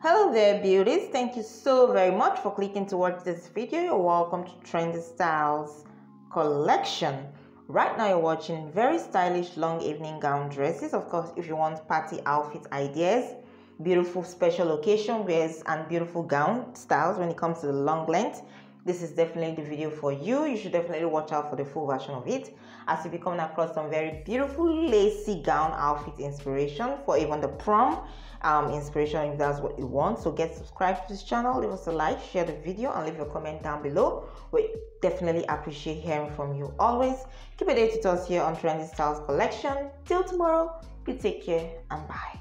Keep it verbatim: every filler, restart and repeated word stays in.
Hello there beauties, thank you so very much for clicking to watch this video. You're welcome to Trendy Styles Collection. Right now you're watching very stylish long evening gown dresses. Of course, if you want party outfit ideas, beautiful special occasion wears and beautiful gown styles when it comes to the long length, this is definitely the video for you. You should definitely watch out for the full version of it as you'll be coming across some very beautiful lacy gown outfit inspiration for even the prom um, inspiration if that's what you want. So get subscribed to this channel, leave us a like, share the video and leave your comment down below. We definitely appreciate hearing from you always. Keep it updated to us here on Trendy Styles Collection. Till tomorrow, you take care and bye.